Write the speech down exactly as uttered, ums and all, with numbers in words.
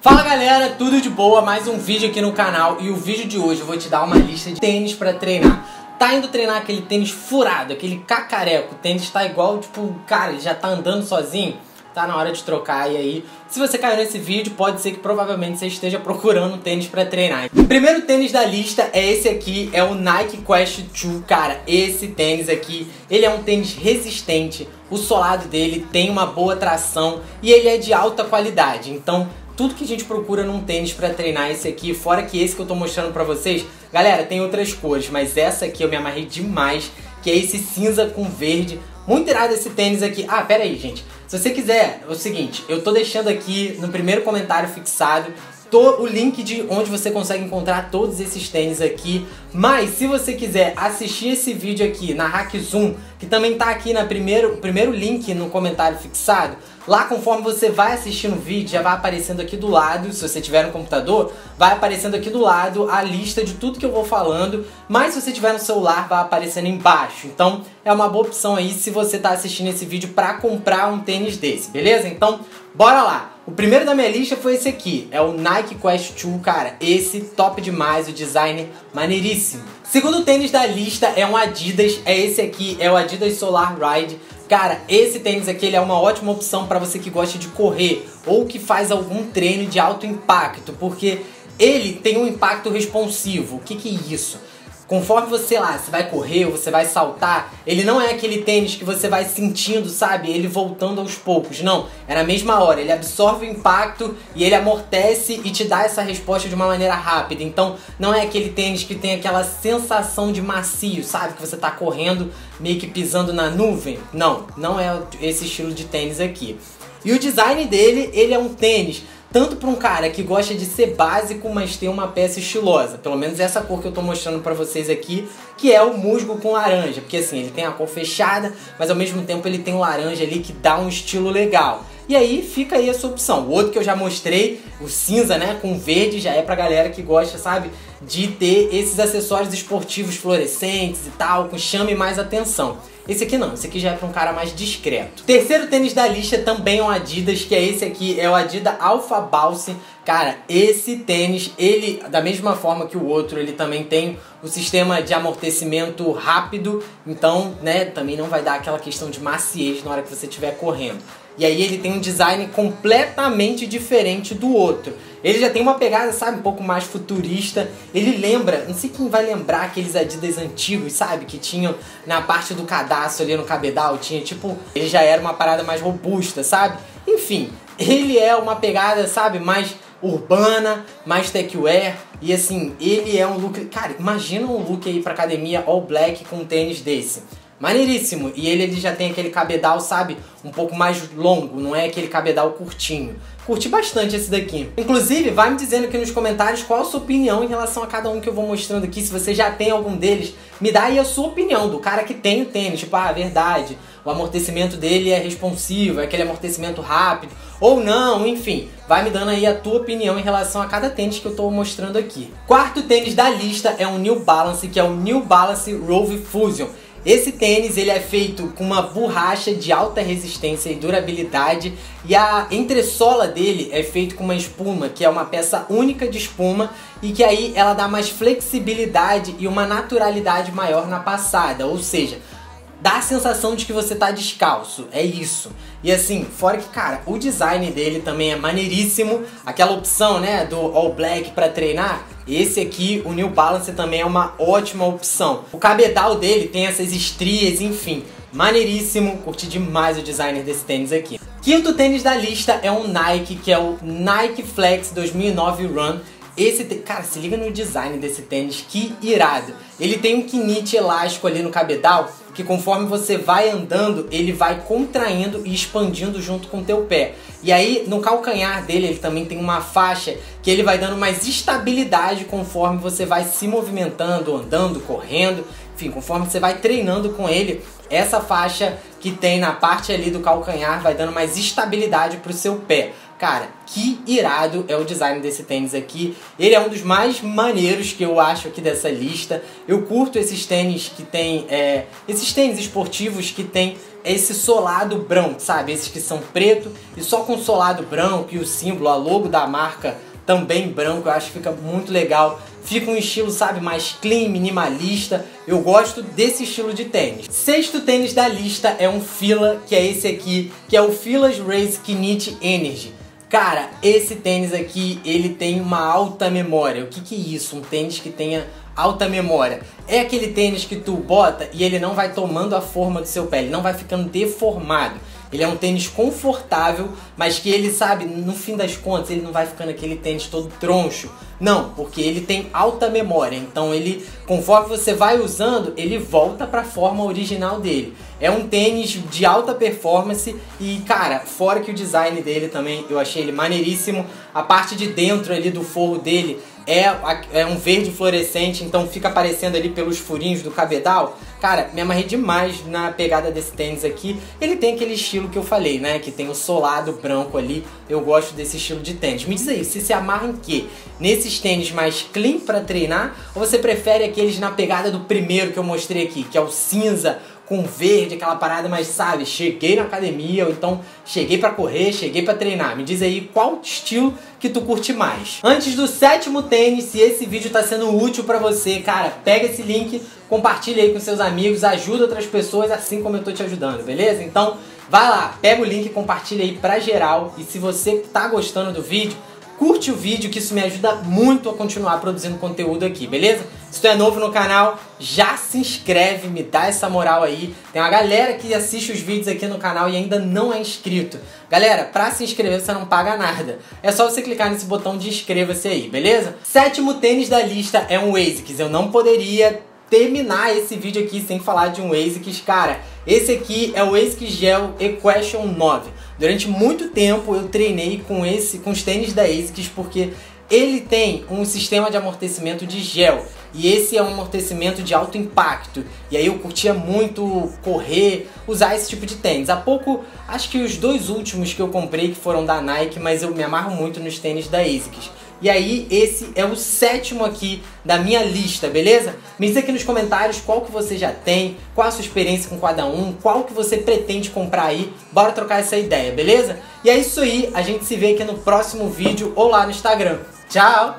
Fala galera, tudo de boa? Mais um vídeo aqui no canal e o vídeo de hoje eu vou te dar uma lista de tênis pra treinar. Tá indo treinar aquele tênis furado, aquele cacareco, o tênis tá igual, tipo, cara, ele já tá andando sozinho? Tá na hora de trocar. E aí, se você caiu nesse vídeo, pode ser que provavelmente você esteja procurando um tênis pra treinar. O primeiro tênis da lista é esse aqui, é o Nike Quest dois, cara, esse tênis aqui, ele é um tênis resistente, o solado dele tem uma boa tração e ele é de alta qualidade, então tudo que a gente procura num tênis pra treinar esse aqui, fora que esse que eu tô mostrando pra vocês, galera, tem outras cores, mas essa aqui eu me amarrei demais, que é esse cinza com verde. Muito irado esse tênis aqui. Ah, pera aí, gente. Se você quiser, é o seguinte, eu tô deixando aqui no primeiro comentário fixado tô, o link de onde você consegue encontrar todos esses tênis aqui. Mas se você quiser assistir esse vídeo aqui na Hack Zoom, que também tá aqui no primeiro, primeiro link no comentário fixado, lá conforme você vai assistindo o vídeo, já vai aparecendo aqui do lado, se você tiver no computador, vai aparecendo aqui do lado a lista de tudo que eu vou falando, mas se você tiver no celular, vai aparecendo embaixo. Então, é uma boa opção aí se você tá assistindo esse vídeo pra comprar um tênis desse, beleza? Então, bora lá! O primeiro da minha lista foi esse aqui, é o Nike Quest dois, cara, esse top demais, o design maneiríssimo. Segundo tênis da lista é um Adidas, é esse aqui, é o Adidas Solar Ride. Cara, esse tênis aqui ele é uma ótima opção para você que gosta de correr ou que faz algum treino de alto impacto, porque ele tem um impacto responsivo. O que que é isso? Conforme você lá, você vai correr ou você vai saltar, ele não é aquele tênis que você vai sentindo, sabe? Ele voltando aos poucos, não. É na mesma hora, ele absorve o impacto e ele amortece e te dá essa resposta de uma maneira rápida. Então, não é aquele tênis que tem aquela sensação de macio, sabe? Que você tá correndo, meio que pisando na nuvem. Não, não é esse estilo de tênis aqui. E o design dele, ele é um tênis tanto para um cara que gosta de ser básico, mas ter uma peça estilosa. Pelo menos essa cor que eu tô mostrando para vocês aqui, que é o musgo com laranja. Porque assim, ele tem a cor fechada, mas ao mesmo tempo ele tem o laranja ali que dá um estilo legal. E aí fica aí a sua opção. O outro que eu já mostrei, o cinza, né, com verde, já é pra galera que gosta, sabe, de ter esses acessórios esportivos fluorescentes e tal, que chame mais atenção. Esse aqui não, esse aqui já é pra um cara mais discreto. Terceiro tênis da lista também é um Adidas, que é esse aqui, é o Adidas Alpha Bounce. Cara, esse tênis, ele, da mesma forma que o outro, ele também tem o sistema de amortecimento rápido, então, né, também não vai dar aquela questão de maciez na hora que você estiver correndo. E aí ele tem um design completamente diferente do outro. Ele já tem uma pegada, sabe, um pouco mais futurista. Ele lembra, não sei quem vai lembrar aqueles Adidas antigos, sabe, que tinham na parte do cadastro ali no cabedal, tinha tipo, ele já era uma parada mais robusta, sabe? Enfim, ele é uma pegada, sabe, mais urbana, mais techwear. E assim, ele é um look, cara, imagina um look aí pra academia all black com um tênis desse. Maneiríssimo, e ele, ele já tem aquele cabedal, sabe, um pouco mais longo, não é aquele cabedal curtinho. Curti bastante esse daqui. Inclusive, vai me dizendo aqui nos comentários qual a sua opinião em relação a cada um que eu vou mostrando aqui. Se você já tem algum deles, me dá aí a sua opinião do cara que tem o tênis. Tipo, ah, verdade, o amortecimento dele é responsivo, é aquele amortecimento rápido, ou não, enfim. Vai me dando aí a tua opinião em relação a cada tênis que eu tô mostrando aqui. Quarto tênis da lista é um New Balance, que é o New Balance Rove Fusion. Esse tênis ele é feito com uma borracha de alta resistência e durabilidade e a entressola dele é feito com uma espuma, que é uma peça única de espuma e que aí ela dá mais flexibilidade e uma naturalidade maior na passada, ou seja, dá a sensação de que você tá descalço, é isso. E assim, fora que, cara, o design dele também é maneiríssimo. Aquela opção, né, do all black pra treinar, esse aqui, o New Balance, também é uma ótima opção. O cabedal dele tem essas estrias, enfim, maneiríssimo. Curti demais o design desse tênis aqui. Quinto tênis da lista é um Nike, que é o Nike Flex dois mil e nove Run. Esse, cara, se liga no design desse tênis, que irado. Ele tem um kinete elástico ali no cabedal, que conforme você vai andando, ele vai contraindo e expandindo junto com o teu pé. E aí, no calcanhar dele, ele também tem uma faixa que ele vai dando mais estabilidade conforme você vai se movimentando, andando, correndo. Enfim, conforme você vai treinando com ele, essa faixa que tem na parte ali do calcanhar vai dando mais estabilidade pro seu pé. Cara, que irado é o design desse tênis aqui. Ele é um dos mais maneiros que eu acho aqui dessa lista. Eu curto esses tênis que tem... É, esses tênis esportivos que tem esse solado branco, sabe? Esses que são preto e só com solado branco e o símbolo, a logo da marca também branco. Eu acho que fica muito legal. Fica um estilo, sabe, mais clean, minimalista. Eu gosto desse estilo de tênis. Sexto tênis da lista é um Fila, que é esse aqui, que é o Fila's Race Knit Energy. Cara, esse tênis aqui, ele tem uma alta memória. O que que é isso? Um tênis que tenha alta memória. É aquele tênis que tu bota e ele não vai tomando a forma do seu pé, ele não vai ficando deformado. Ele é um tênis confortável, mas que ele, sabe, no fim das contas, ele não vai ficando aquele tênis todo troncho. Não, porque ele tem alta memória, então ele, conforme você vai usando, ele volta para a forma original dele. É um tênis de alta performance e, cara, fora que o design dele também, eu achei ele maneiríssimo. A parte de dentro ali do forro dele é, é um verde fluorescente, então fica aparecendo ali pelos furinhos do cabedal. Cara, me amarrei demais na pegada desse tênis aqui. Ele tem aquele estilo que eu falei, né? Que tem o solado branco ali. Eu gosto desse estilo de tênis. Me diz aí, você se amarra em quê? Nesses tênis mais clean pra treinar? Ou você prefere aqueles na pegada do primeiro que eu mostrei aqui, que é o cinza com verde, aquela parada, mas sabe, cheguei na academia, ou então cheguei pra correr, cheguei pra treinar. Me diz aí qual estilo que tu curte mais. Antes do sétimo tênis, se esse vídeo tá sendo útil pra você, cara, pega esse link, compartilha aí com seus amigos, ajuda outras pessoas assim como eu tô te ajudando, beleza? Então, vai lá, pega o link, compartilha aí pra geral. E se você tá gostando do vídeo, curte o vídeo, que isso me ajuda muito a continuar produzindo conteúdo aqui, beleza? Se tu é novo no canal, já se inscreve, me dá essa moral aí. Tem uma galera que assiste os vídeos aqui no canal e ainda não é inscrito. Galera, pra se inscrever você não paga nada. É só você clicar nesse botão de inscreva-se aí, beleza? Sétimo tênis da lista é um ASICS. Eu não poderia terminar esse vídeo aqui sem falar de um ASICS, cara. Esse aqui é o ASICS GEL Equation nove. Durante muito tempo eu treinei com, esse, com os tênis da ASICS, porque ele tem um sistema de amortecimento de gel. E esse é um amortecimento de alto impacto. E aí eu curtia muito correr, usar esse tipo de tênis. Há pouco, acho que os dois últimos que eu comprei que foram da Nike, mas eu me amarro muito nos tênis da ASICS. E aí, esse é o sétimo aqui da minha lista, beleza? Me diz aqui nos comentários qual que você já tem, qual a sua experiência com cada um, qual que você pretende comprar aí. Bora trocar essa ideia, beleza? E é isso aí, a gente se vê aqui no próximo vídeo ou lá no Instagram. Tchau!